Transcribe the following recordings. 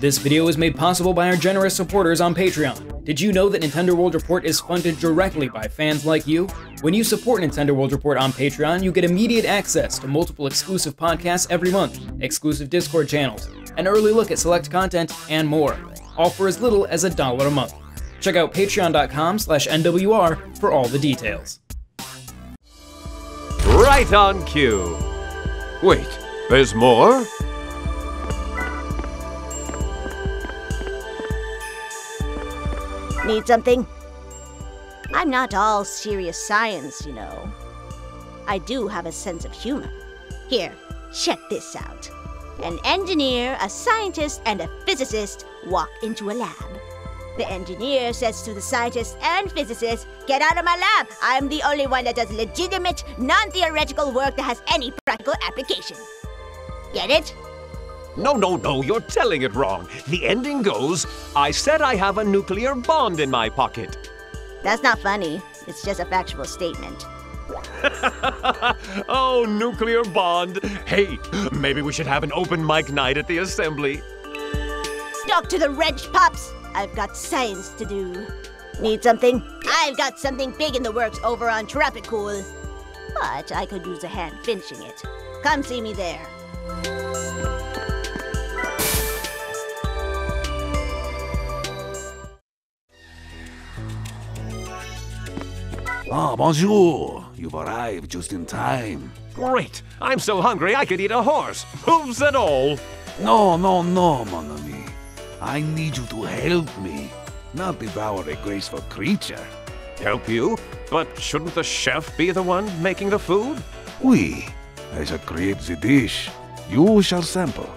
This video is made possible by our generous supporters on Patreon. Did you know that Nintendo World Report is funded directly by fans like you? When you support Nintendo World Report on Patreon, you get immediate access to multiple exclusive podcasts every month, exclusive Discord channels, an early look at select content, and more, all for as little as $1 a month. Check out patreon.com/NWR for all the details. Right on cue. Wait, there's more? Need something? I'm not all serious science, you know. I do have a sense of humor. Here, check this out. An engineer, a scientist, and a physicist walk into a lab. The engineer says to the scientist and physicist, "Get out of my lab! I'm the only one that does legitimate, non-theoretical work that has any practical application." Get it? No, you're telling it wrong. The ending goes, "I said I have a nuclear bomb in my pocket." That's not funny. It's just a factual statement. Oh, nuclear bond. Hey, maybe we should have an open mic night at the assembly. Talk to the wrench, Pops. I've got science to do. Need something? I've got something big in the works over on Tropicool. But I could use a hand finishing it. Come see me there. Ah, bonjour. You've arrived just in time. Great. I'm so hungry I could eat a horse. Hooves and all. No, mon ami. I need you to help me, not devour a graceful creature. Help you? But shouldn't the chef be the one making the food? Oui. I shall create the dish. You shall sample.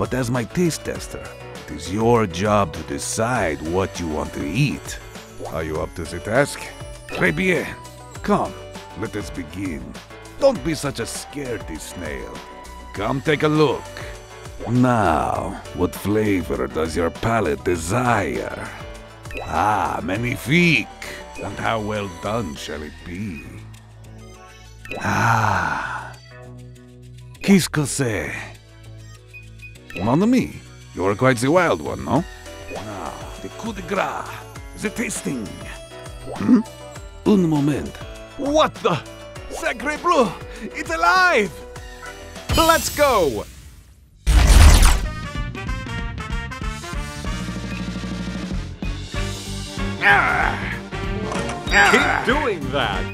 But as my taste tester, it is your job to decide what you want to eat. Are you up to the task? Très bien. Come, let us begin. Don't be such a scaredy snail. Come take a look. Now, what flavor does your palate desire? Ah, magnifique! And how well done shall it be? Ah, qu'est-ce que c'est? Mon ami, you are quite the wild one, no? Ah, the coup de grace, the tasting. Hmm? Un moment. What the? Sacre bleu! It's alive! Let's go! Keep doing that!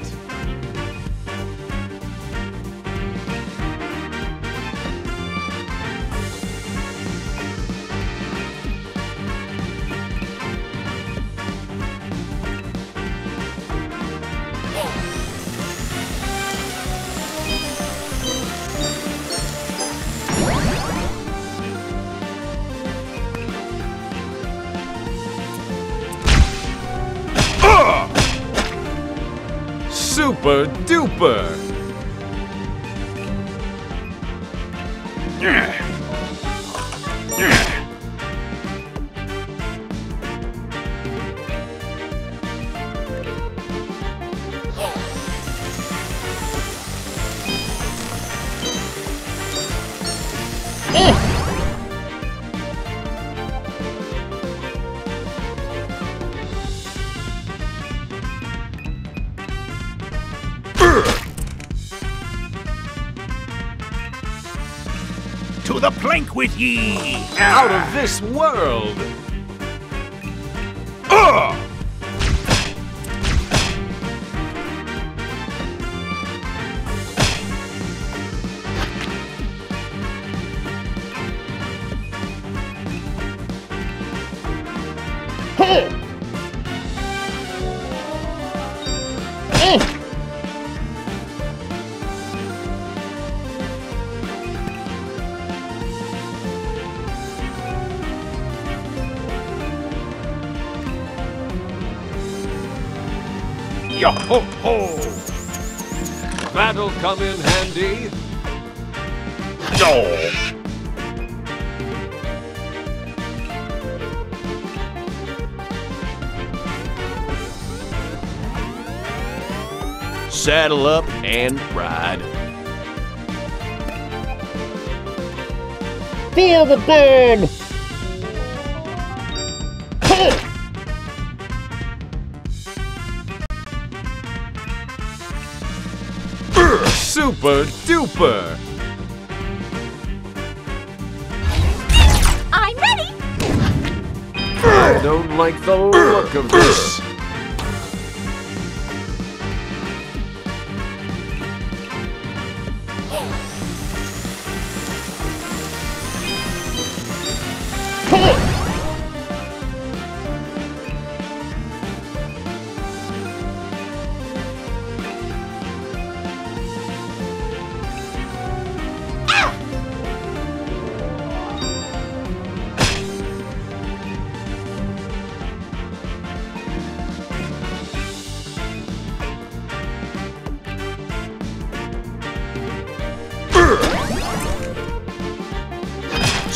Super duper! To the plank with ye! Out of this world! Yo ho ho! That'll come in handy. No! Saddle up and ride. Feel the burn! super duper! I'm ready! I don't like the look of this.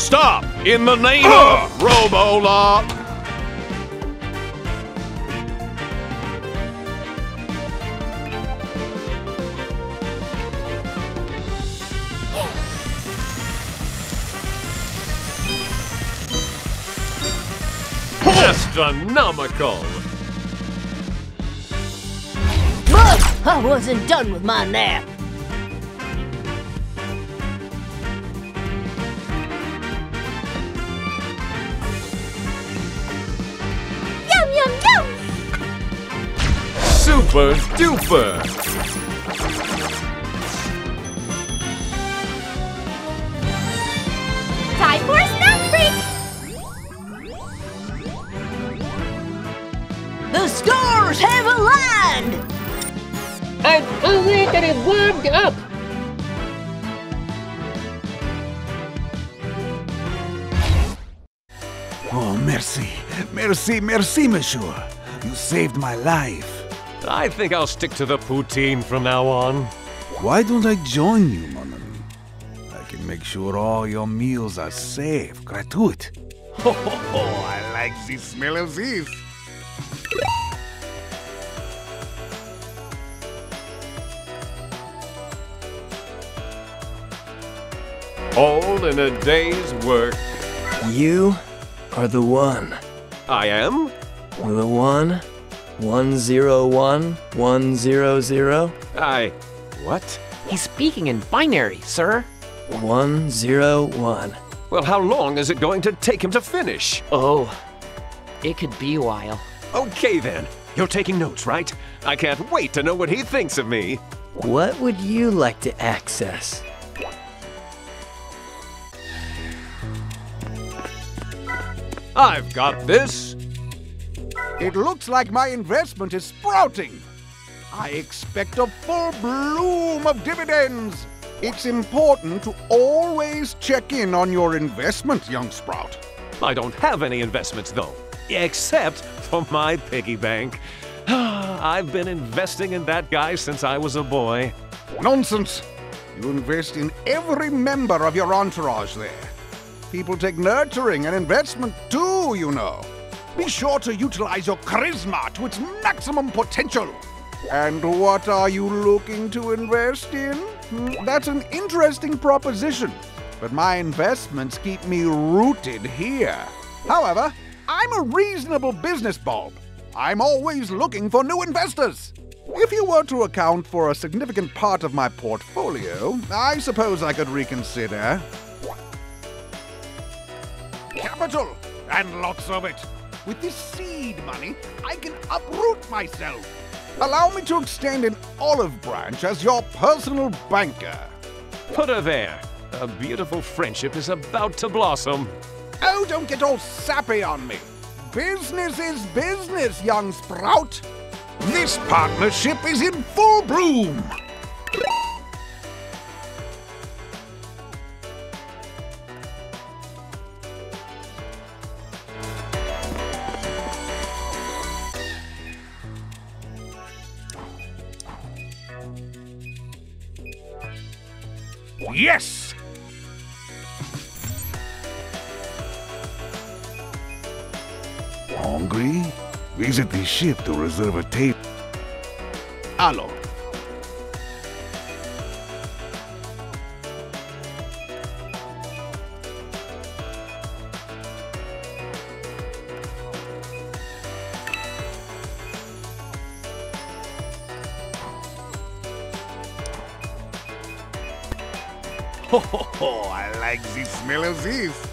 Stop! In the name of Robo-Lock! Astronomical! Look! I wasn't done with my nap! Super duper! Time for a snack break! The stars have aligned! I'm only getting warmed up! Oh, merci! Merci, merci, monsieur! You saved my life! I think I'll stick to the poutine from now on. Why don't I join you, mon ami? I can make sure all your meals are safe, gratuit. Ho ho ho, I like the smell of this. All in a day's work. You are the one. I am? The one? 101 100. What? He's speaking in binary, sir. 101. Well, how long is it going to take him to finish? Oh, it could be a while. Okay then, you're taking notes, right? I can't wait to know what he thinks of me. What would you like to access? I've got this. It looks like my investment is sprouting. I expect a full bloom of dividends. It's important to always check in on your investment, young sprout. I don't have any investments, though, except for my piggy bank. I've been investing in that guy since I was a boy. Nonsense. You invest in every member of your entourage there. People take nurturing and investment too, you know. Be sure to utilize your charisma to its maximum potential. And what are you looking to invest in? That's an interesting proposition, but my investments keep me rooted here. However, I'm a reasonable business bulb. I'm always looking for new investors. If you were to account for a significant part of my portfolio, I suppose I could reconsider. Capital, and lots of it. With this seed money, I can uproot myself. Allow me to extend an olive branch as your personal banker. Put her there. A beautiful friendship is about to blossom. Oh, don't get all sappy on me. Business is business, young sprout. This partnership is in full bloom. Yes! Hungry? Visit the ship to reserve a table. Allo. Ho ho ho, I like the smell of this.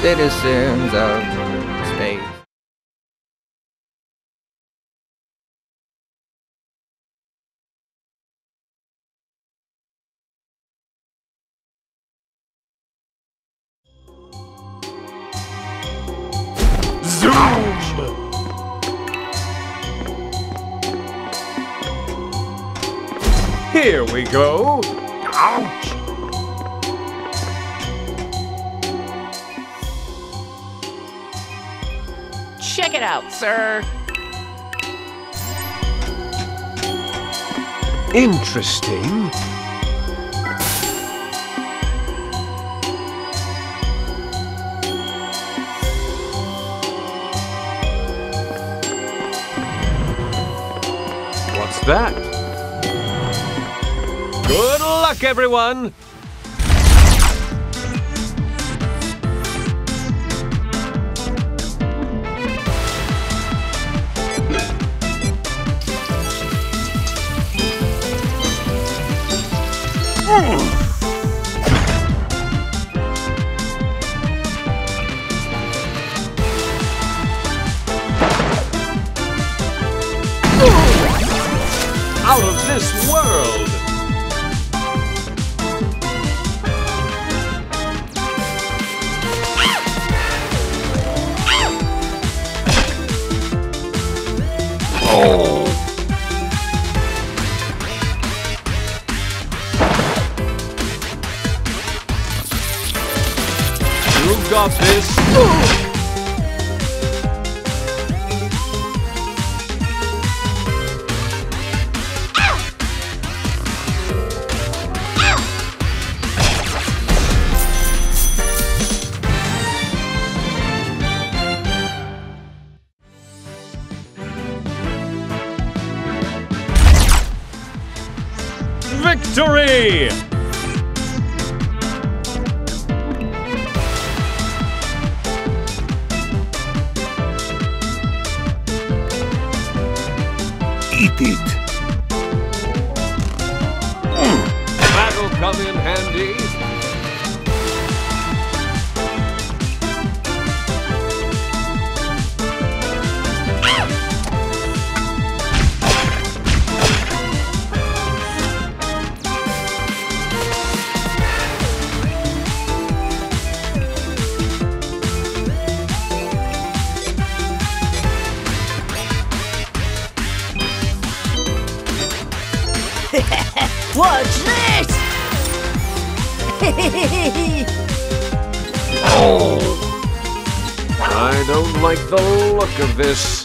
Citizens of Space. Zoom! Here we go! Ouch! Check it out, sir. Interesting. What's that? Good luck, everyone. Out of this world! job, Space. Victory! Eat it. That'll come in handy. Watch this! Oh! I don't like the look of this.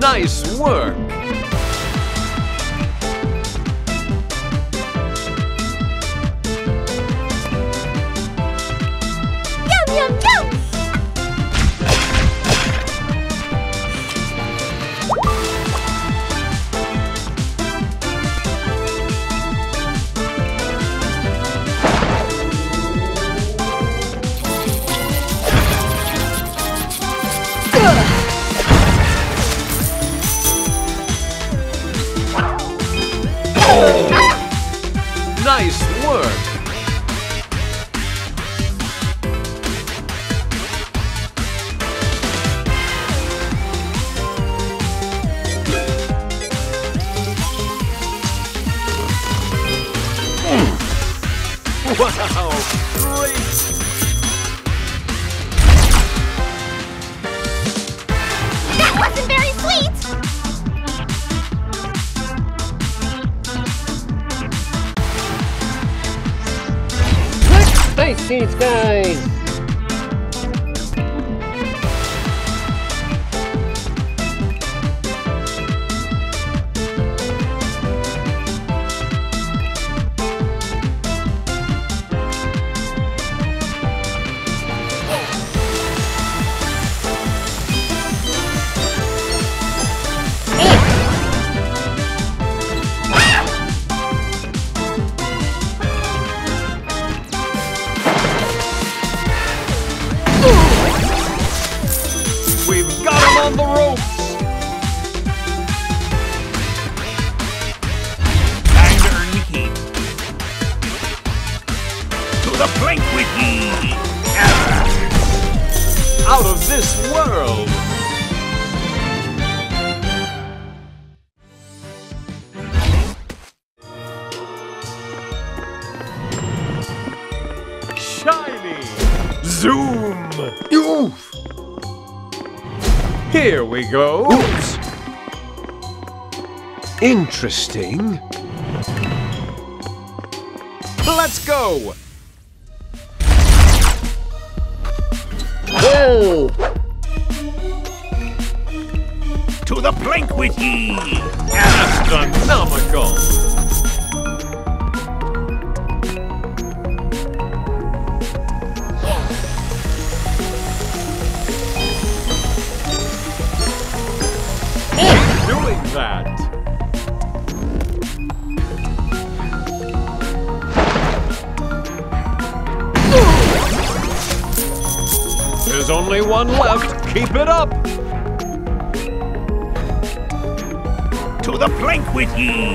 Nice work! Nice work! Wow! Great! That wasn't very sweet! Space Seeds, guys! On the ropes! Time to earn the heat. To the plank with ye! Ah. Out of this world! Shiny! Zoom! Oof! Here we go! Oops. Interesting. Let's go! Whoa! To the plank with ye! Astronomical! That. There's only one left. Keep it up. To the plank with ye.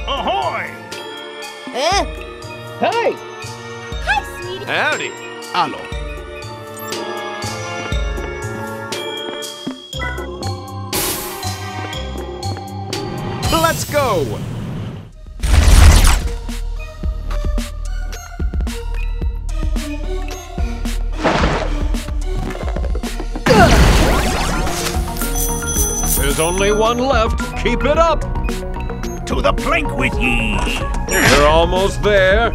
Ahoy! Eh? Hi! Hi, sweetie! Howdy! Hello. Let's go! There's only one left. Keep it up! To the plank with ye! You're almost there.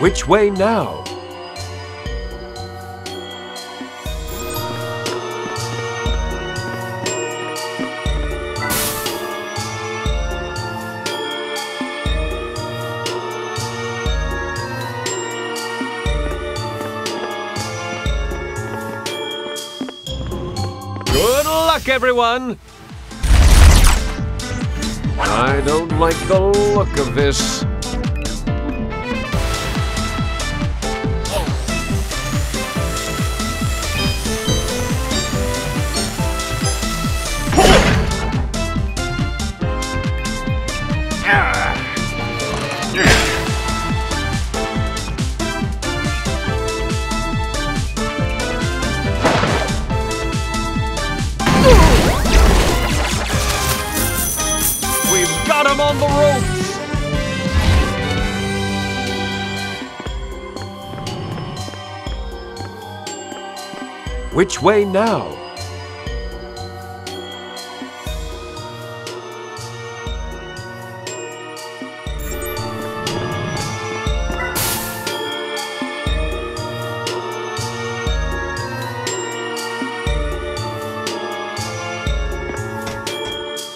Which way now? Good luck, everyone! I don't like the look of this. On the ropes. Which way now?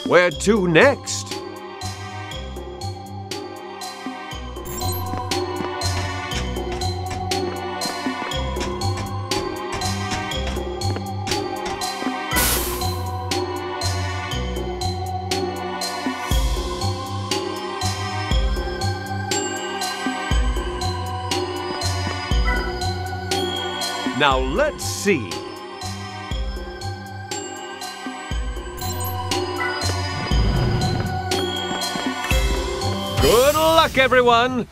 Where to next? Now let's see. Good luck, everyone!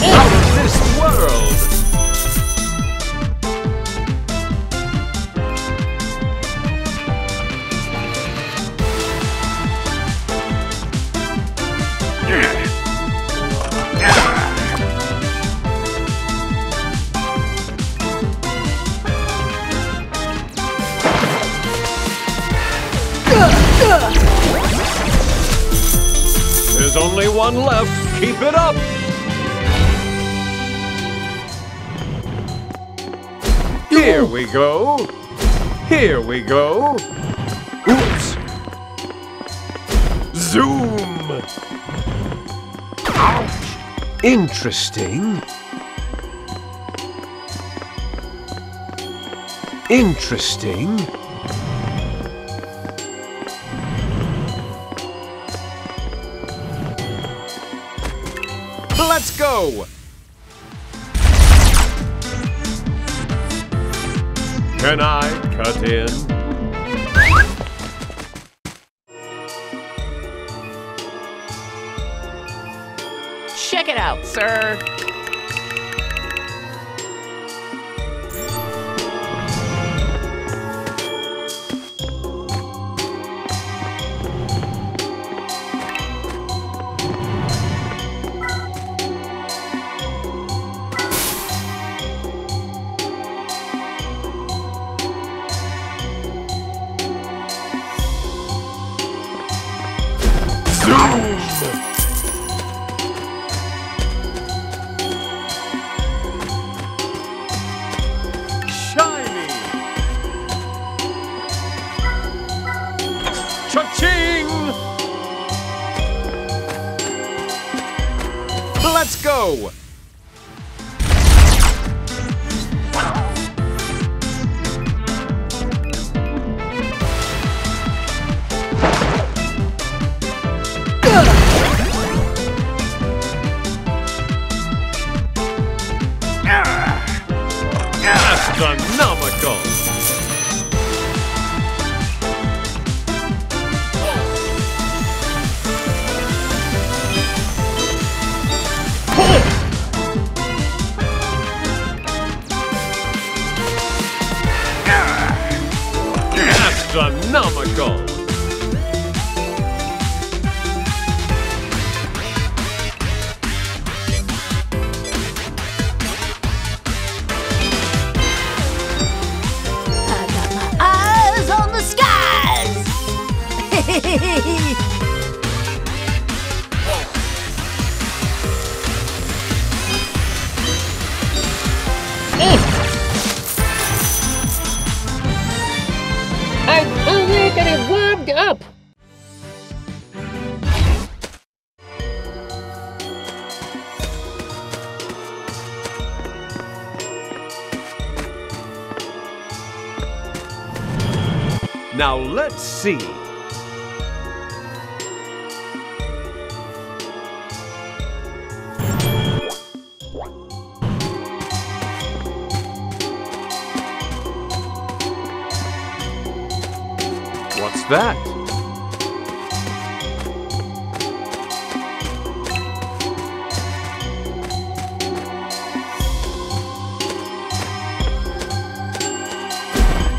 Out of this world! There's only one left. Keep it up! Here we go! Here we go! Oops! Zoom! Ouch! Interesting. Interesting. Let's go! Can I cut in? Check it out, sir! Let's go! Astronomical! Astronomical! I got my eyes on the skies! Getting warmed up. Now let's see. What's that?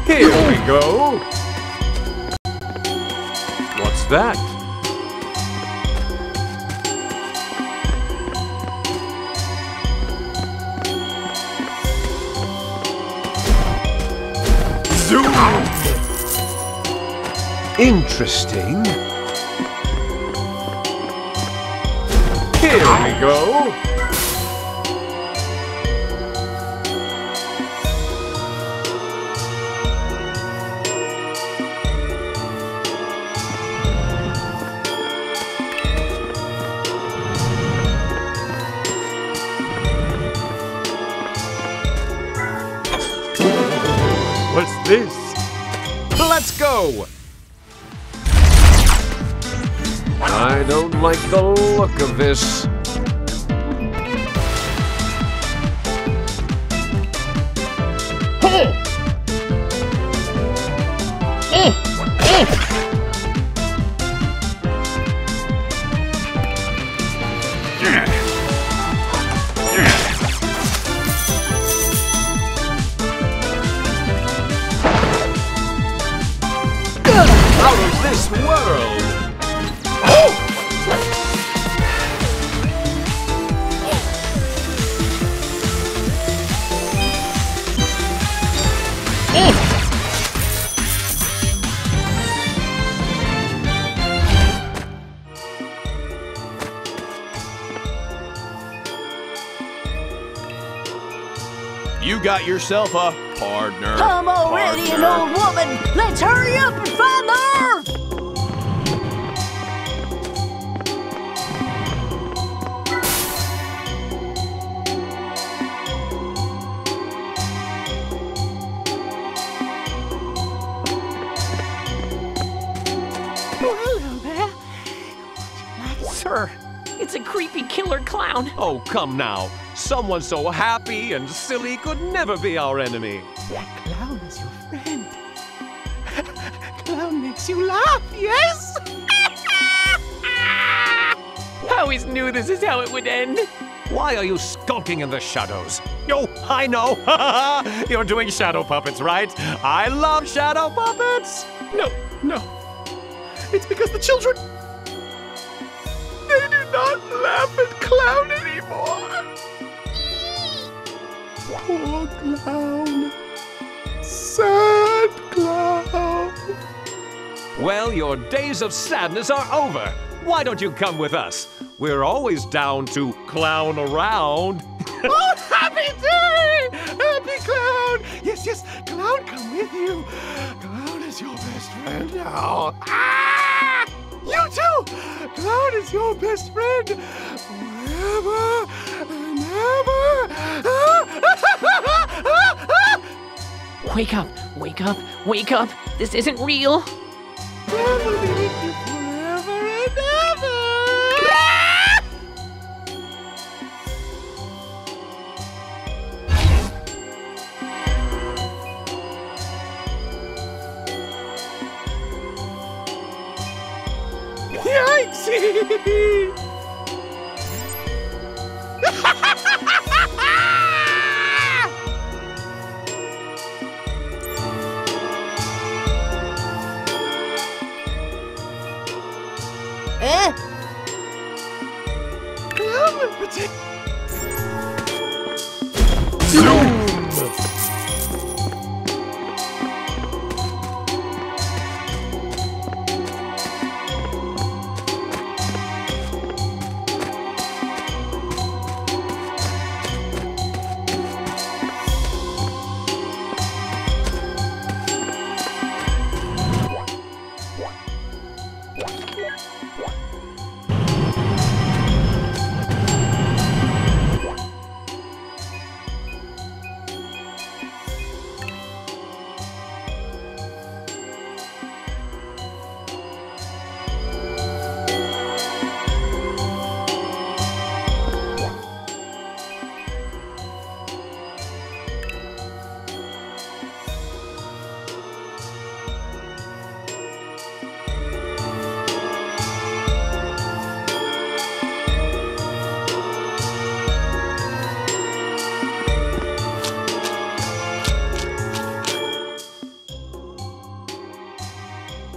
Here we go! What's that? Zoom out! Interesting. Here we go. What's this? Let's go. I don't like the look of this. Out of this world! You got yourself a partner. I'm already an old woman. Let's hurry up and find the Earth. Hello there. Would you like, sir? It's a creepy killer clown. Oh, come now. Someone so happy and silly could never be our enemy. That clown is your friend. Clown makes you laugh, yes? I always knew this is how it would end. Why are you skulking in the shadows? Oh, I know. You're doing shadow puppets, right? I love shadow puppets. No, no. It's because the children... they do not laugh at Clown anymore. Poor Clown. Sad Clown. Well, your days of sadness are over. Why don't you come with us? We're always down to clown around. Oh, happy day! Happy Clown! Yes, yes, Clown, come with you. Clown is your best friend now. Ah! You too! Clown is your best friend. Forever and ever. Ah! Wake up, wake up, wake up. This isn't real.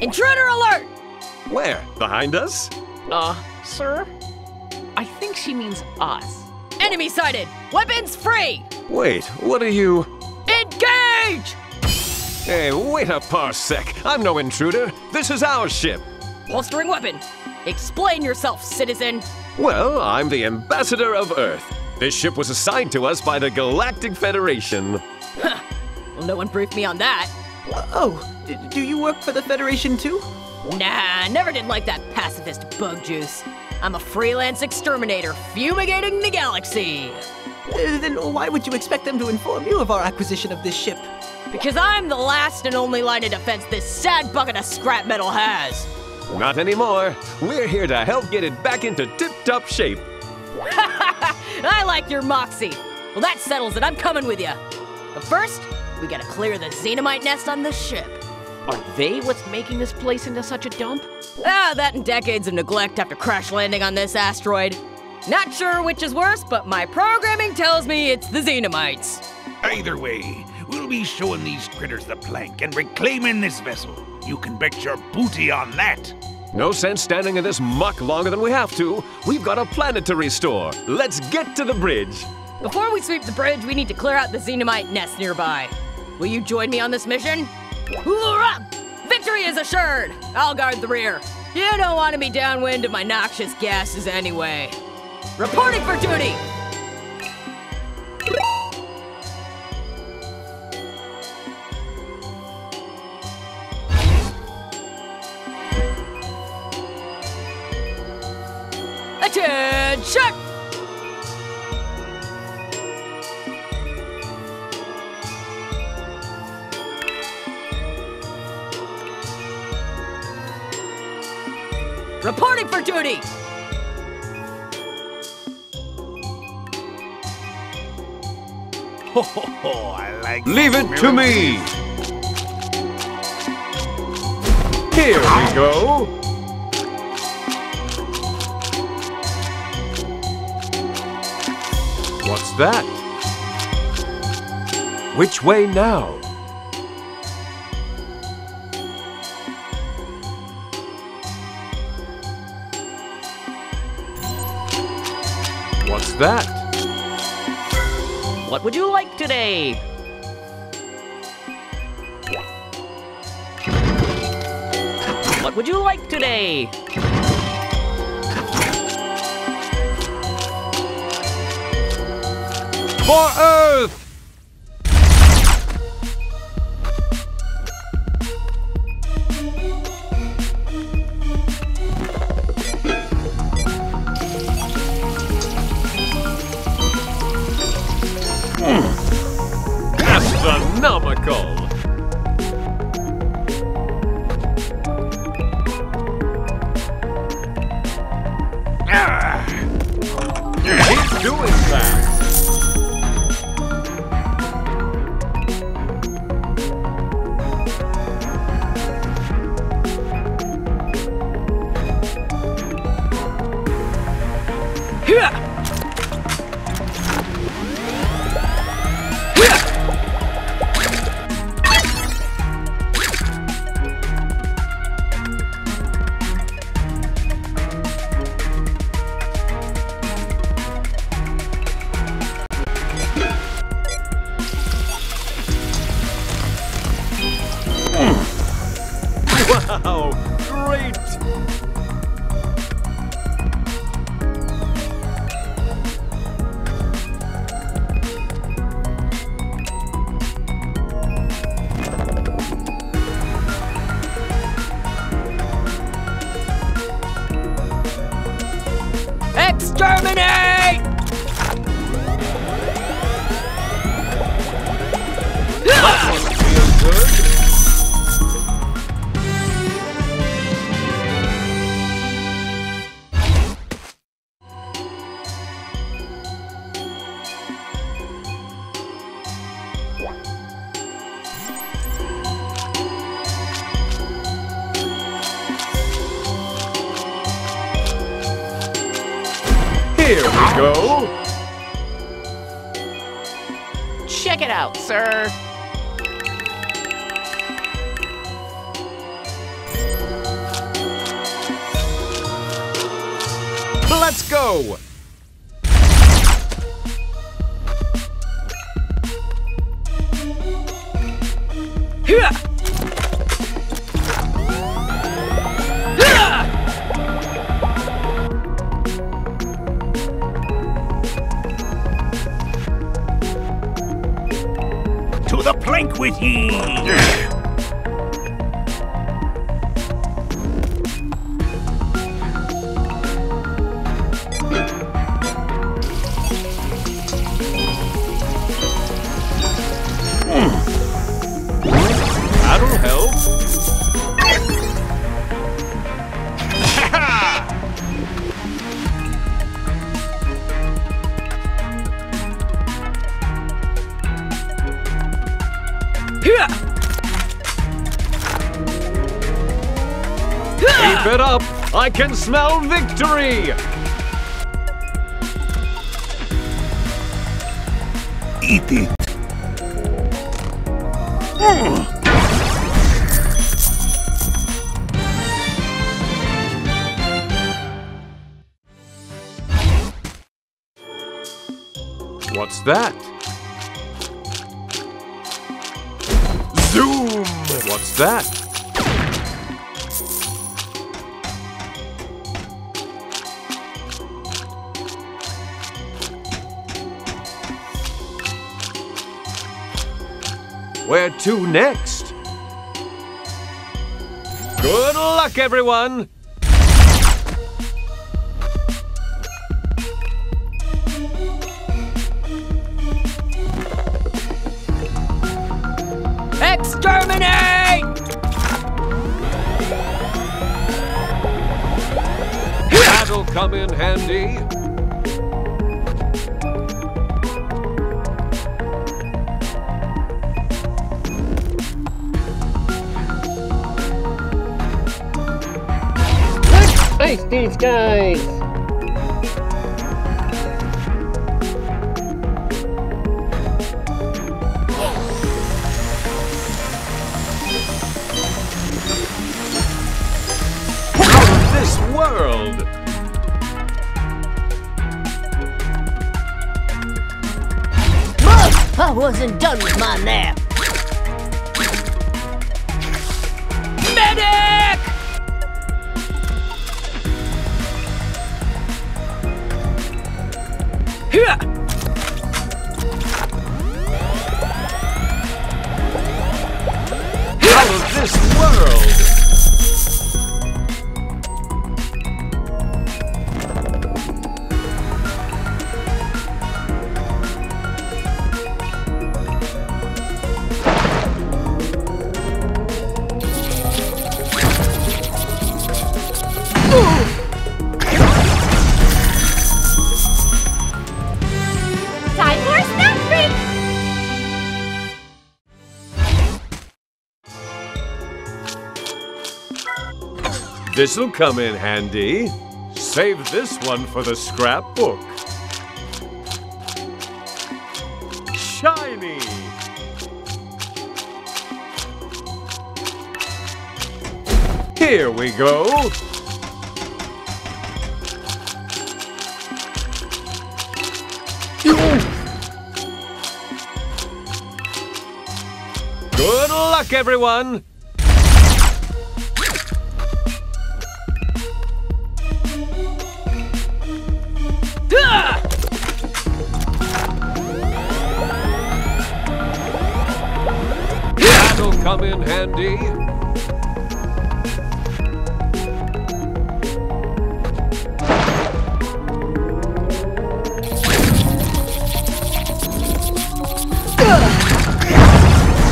Intruder alert! Where? Behind us? Sir? I think she means us. Enemy sighted! Weapons free! Wait, what are you... engage! Hey, wait a parsec. I'm no intruder. This is our ship. Holstering weapon. Explain yourself, citizen. Well, I'm the ambassador of Earth. This ship was assigned to us by the Galactic Federation. Huh. Well, no one briefed me on that. Oh. Do you work for the Federation, too? Nah, never did like that pacifist bug juice. I'm a freelance exterminator fumigating the galaxy. Then why would you expect them to inform you of our acquisition of this ship? Because I'm the last and only line of defense this sad bucket of scrap metal has. Not anymore. We're here to help get it back into tip-top shape. I like your moxie. Well, that settles it. I'm coming with you. But first, we gotta clear the Xenomite nest on this ship. Are they what's making this place into such a dump? Ah, that and decades of neglect after crash landing on this asteroid. Not sure which is worse, but my programming tells me it's the Xenomites. Either way, we'll be showing these critters the plank and reclaiming this vessel. You can bet your booty on that. No sense standing in this muck longer than we have to. We've got a planet to restore. Let's get to the bridge. Before we sweep the bridge, we need to clear out the Xenomite nest nearby. Will you join me on this mission? Hoorah! Victory is assured! I'll guard the rear. You don't want to be downwind of my noxious gases anyway. Reporting for duty! Attention! Reporting for duty! ho, I like Leave it miracles. To me! Here we go! What's that? Which way now? What's that? What would you like today? What would you like today? For Earth! Astronomical! He's doing that! Wow, great! Exterminate! Here we go. Check it out, sir. Let's go. Hyah! The plank with ye! That'll help! Keep it up! I can smell victory! Eat it! What's that? Zoom! What's that? Where to next? Good luck, everyone! Exterminate! That'll come in handy. face these guys! This world! Look! I wasn't done with my nap! Medic! Here! Out of this world! This'll come in handy. Save this one for the scrapbook. Shiny! Here we go! Good luck, everyone! That'll come in handy. Wow, great!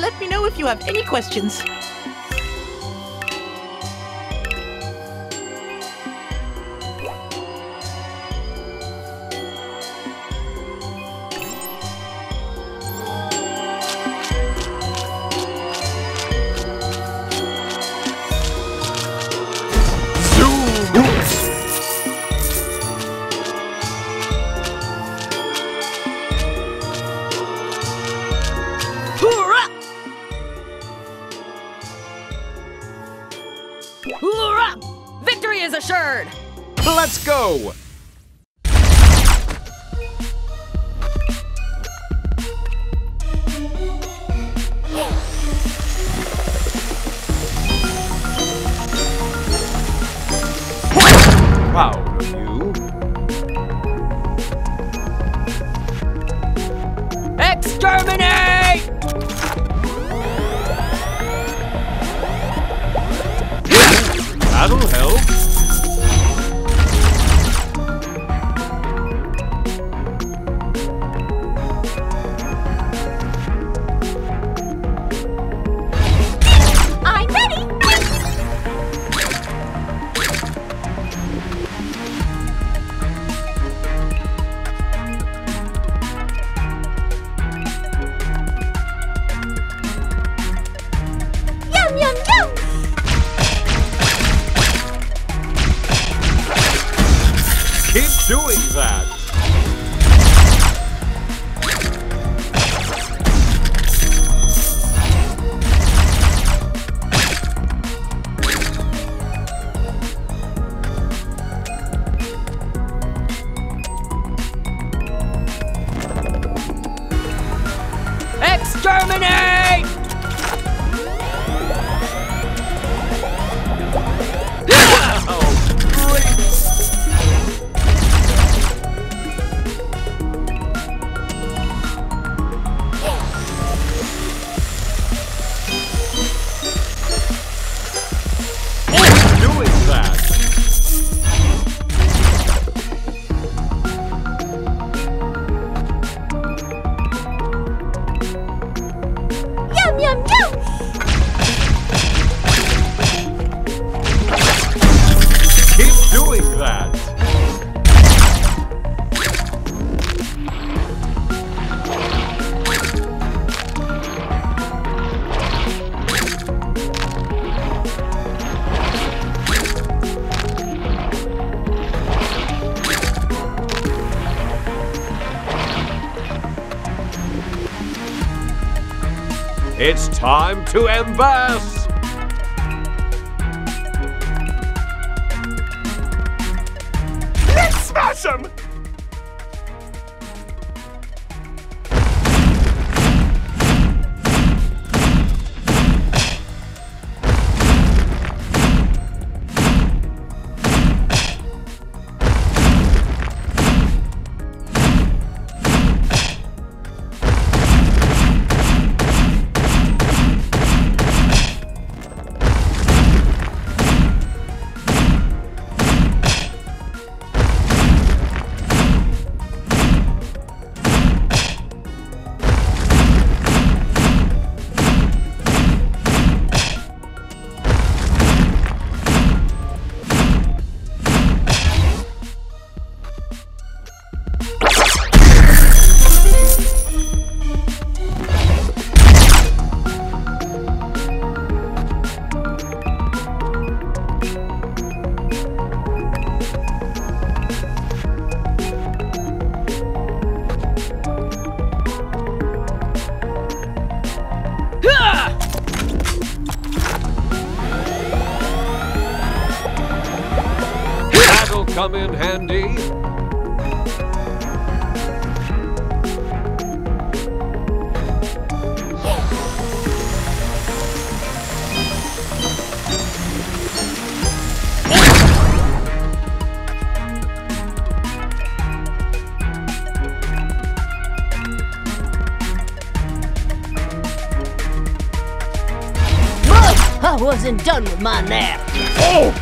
Let me know if you have any questions. Victory is assured! Let's go! Proud of you. Exterminate! That'll help. It's time to invest! Let's smash him! Come in handy. I wasn't done with my nap. Oh!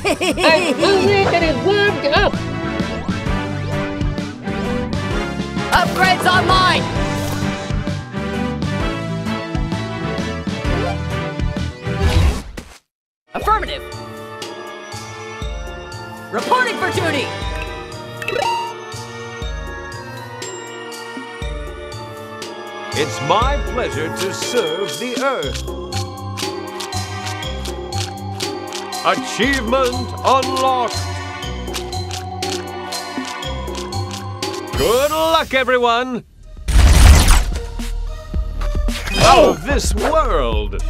I'm hungry and it warmed up! Upgrades online! Affirmative! Reporting for duty! It's my pleasure to serve the Earth. Achievement unlocked! Good luck, everyone! Out of this world!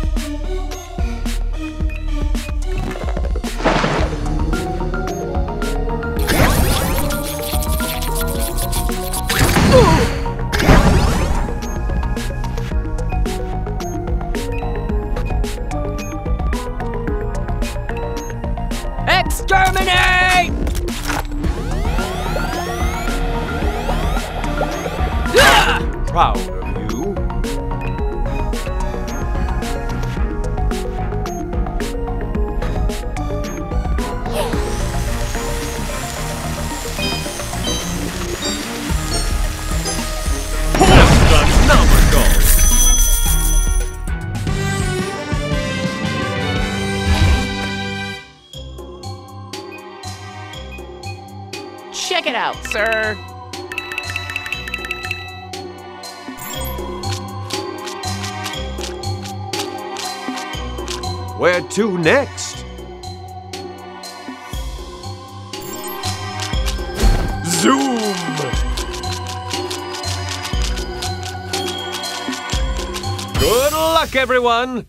Proud of you. Astronomical. Check it out, sir. Where to next? Zoom! Good luck, everyone!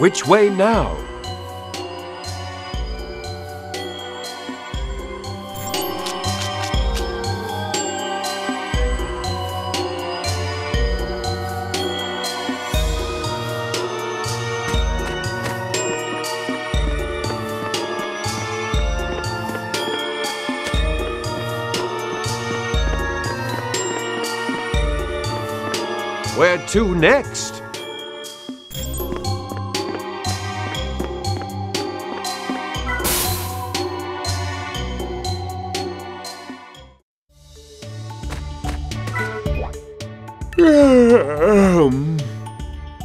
Which way now? Where to next?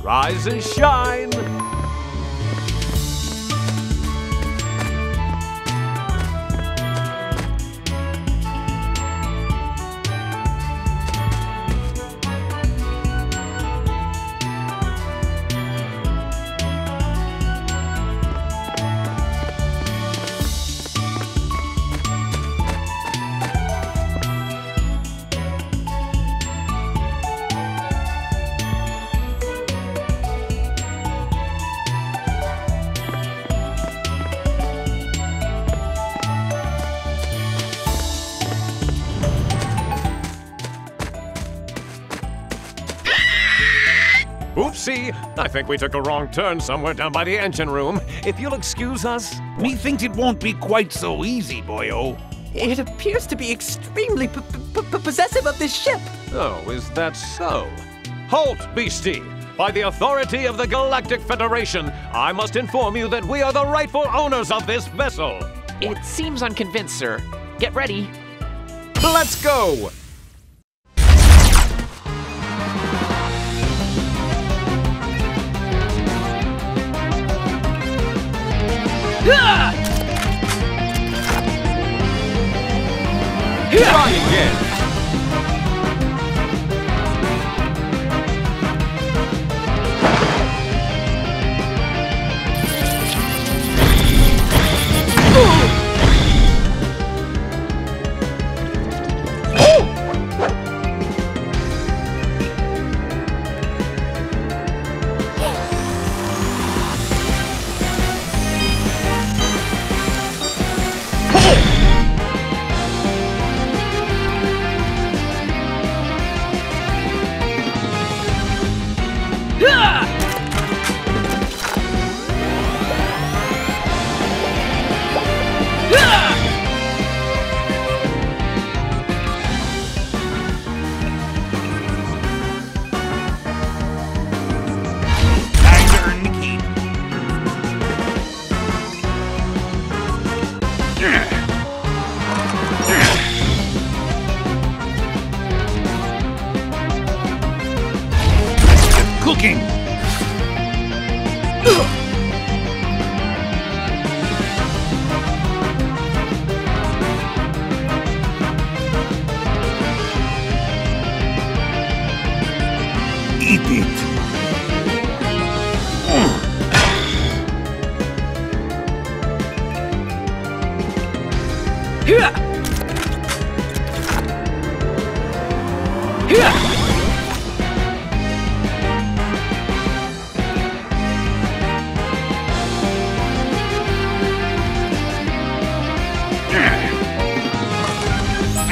Rise and shine! Oopsie! I think we took a wrong turn somewhere down by the engine room. If you'll excuse us. Methinks it won't be quite so easy, boyo. It appears to be extremely possessive of this ship. Oh, is that so? Halt, beastie! By the authority of the Galactic Federation, I must inform you that we are the rightful owners of this vessel. It seems unconvinced, sir. Get ready. Let's go! Try again.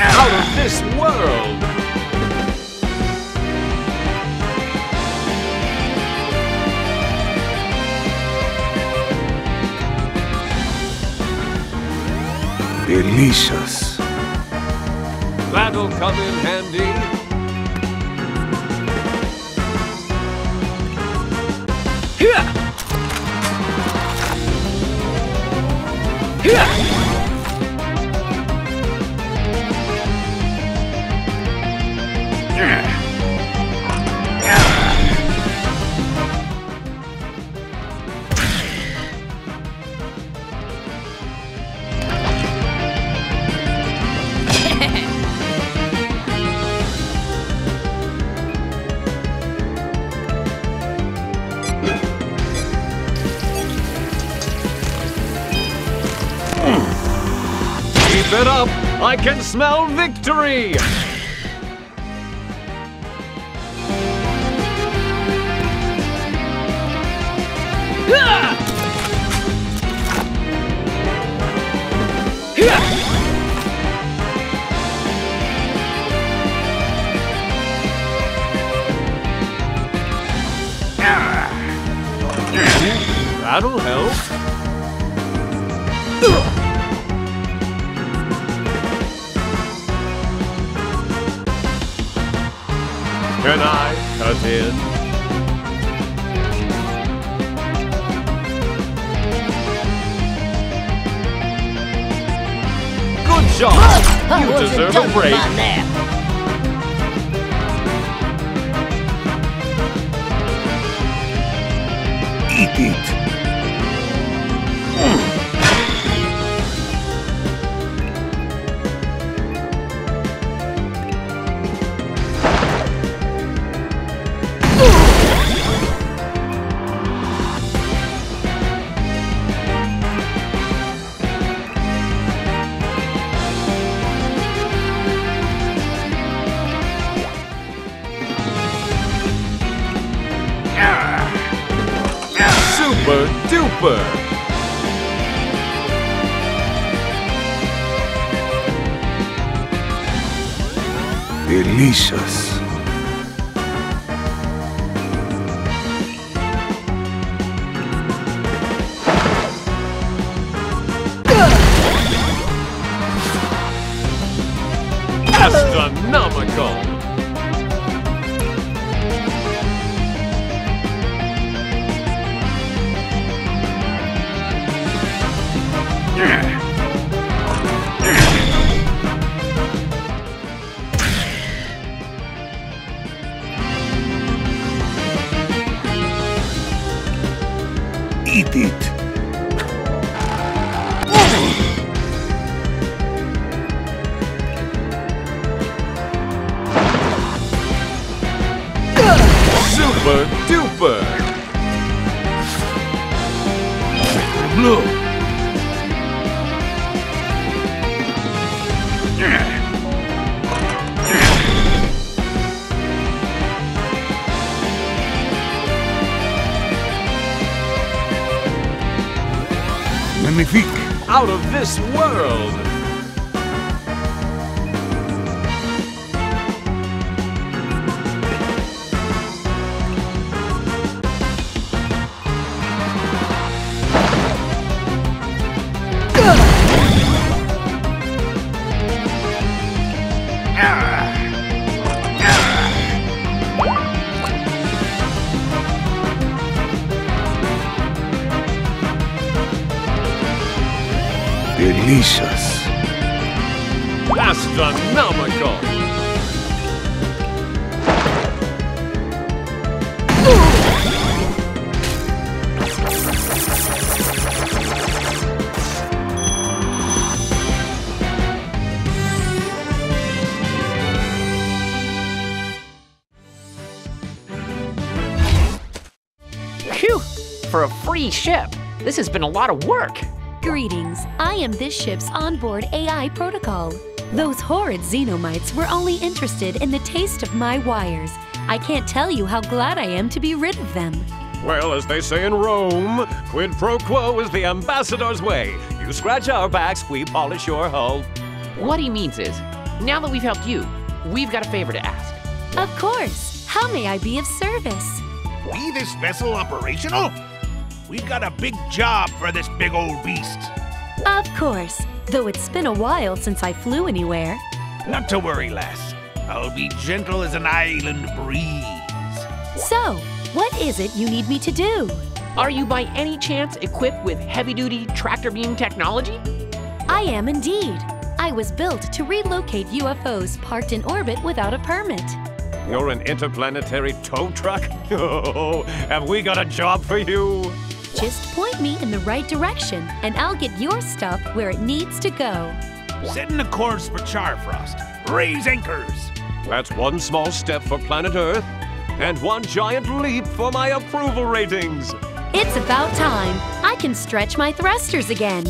Out of this world. Delicious. That'll come in handy. Keep it up! I can smell victory! That'll help. Can I cut in? Good job! You deserve a break! Eat it! Super duper! Delicious! Astronomical! Eat it. Super duper. Blue. Out of this world! Delicious. Astronomical. Phew! For a free ship, this has been a lot of work. Greetings, I am this ship's onboard AI protocol. Those horrid Xenomites were only interested in the taste of my wires. I can't tell you how glad I am to be rid of them. Well, as they say in Rome, quid pro quo is the ambassador's way. You scratch our backs, we polish your hull. What he means is, now that we've helped you, we've got a favor to ask. Of course. How may I be of service? Be this vessel operational? We've got a big job for this big old beast. Of course, though it's been a while since I flew anywhere. Not to worry, lass. I'll be gentle as an island breeze. So, what is it you need me to do? Are you by any chance equipped with heavy-duty tractor beam technology? I am indeed. I was built to relocate UFOs parked in orbit without a permit. You're an interplanetary tow truck? Oh, have we got a job for you? Just point me in the right direction, and I'll get your stuff where it needs to go. Setting the course for Charfrost. Raise anchors! That's one small step for planet Earth, and one giant leap for my approval ratings. It's about time. I can stretch my thrusters again.